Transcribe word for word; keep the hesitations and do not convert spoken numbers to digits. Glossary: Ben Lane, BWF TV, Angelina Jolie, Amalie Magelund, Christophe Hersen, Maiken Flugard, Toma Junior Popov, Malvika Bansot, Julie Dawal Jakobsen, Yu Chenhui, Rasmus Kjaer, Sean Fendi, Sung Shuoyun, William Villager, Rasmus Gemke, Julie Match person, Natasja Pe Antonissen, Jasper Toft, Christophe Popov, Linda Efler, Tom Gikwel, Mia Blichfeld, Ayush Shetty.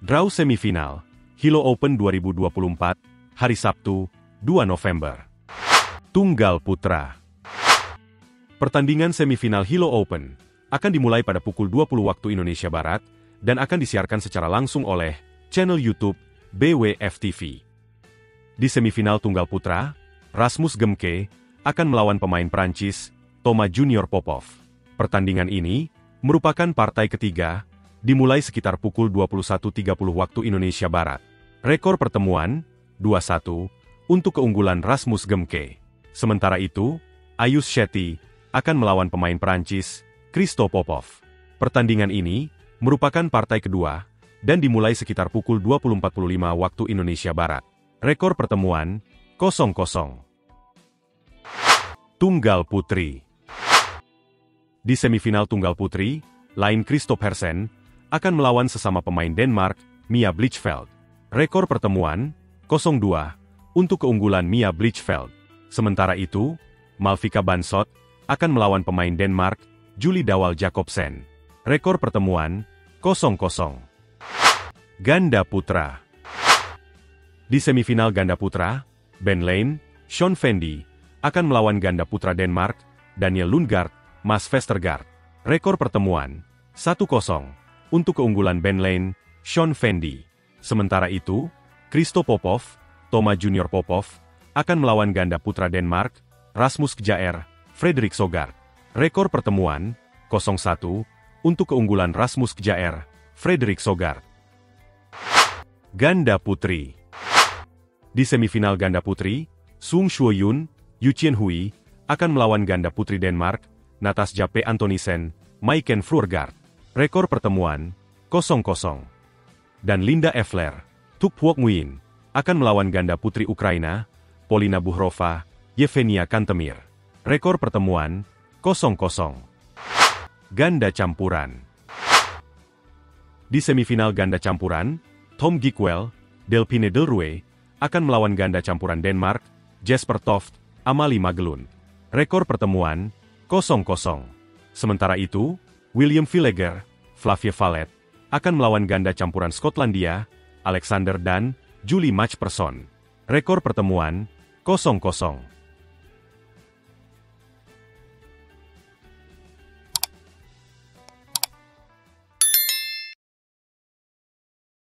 Draw semifinal, Hylo Open dua ribu dua puluh empat, hari Sabtu, dua November. Tunggal putra. Pertandingan semifinal Hylo Open akan dimulai pada pukul dua puluh waktu Indonesia Barat dan akan disiarkan secara langsung oleh channel YouTube B W F T V. Di semifinal tunggal putra, Rasmus Gemke akan melawan pemain Prancis Toma Junior Popov. Pertandingan ini merupakan partai ketiga, dimulai sekitar pukul dua puluh satu tiga puluh waktu Indonesia Barat. Rekor pertemuan, dua satu, untuk keunggulan Rasmus Gemke. Sementara itu, Ayush Shetty akan melawan pemain Perancis, Christophe Popov. Pertandingan ini merupakan partai kedua, dan dimulai sekitar pukul dua puluh empat empat puluh lima waktu Indonesia Barat. Rekor pertemuan, nol nol. Tunggal putri. Di semifinal tunggal putri, lain Christophe Hersen akan melawan sesama pemain Denmark, Mia Blichfeld. Rekor pertemuan, nol dua, untuk keunggulan Mia Blichfeld. Sementara itu, Malvika Bansot akan melawan pemain Denmark, Julie Dawal Jakobsen. Rekor pertemuan, nol nol. Ganda putra. Di semifinal ganda putra, Ben Lane, Sean Fendi, akan melawan ganda putra Denmark, Daniel Lundgaard, Mas Vestergaard. Rekor pertemuan, satu nol, untuk keunggulan Ben Lane, Sean Fendi. Sementara itu, Christophe Popov, Toma Junior Popov, akan melawan ganda putra Denmark, Rasmus Kjaer, Frederik Sogard. Rekor pertemuan, nol satu, untuk keunggulan Rasmus Kjaer, Frederik Sogard. Ganda putri. Di semifinal ganda putri, Sung Shuoyun, Yu Chenhui, akan melawan ganda putri Denmark, Natasja Pe Antonissen, Maiken Flugard. Rekor pertemuan, nol nol. Dan Linda Efler, Tuk Huk Nguyen, akan melawan ganda putri Ukraina, Polina Buhrova, Yevhenia Kantemir. Rekor pertemuan, nol nol. Ganda campuran. Di semifinal ganda campuran, Tom Gikwel, Delphine Delruy, akan melawan ganda campuran Denmark, Jasper Toft, Amalie Magelund. Rekor pertemuan, nol nol. Sementara itu, William Villager, Flavia Valet, akan melawan ganda campuran Skotlandia, Alexander Dunn, Julie Match person. Rekor pertemuan, nol nol.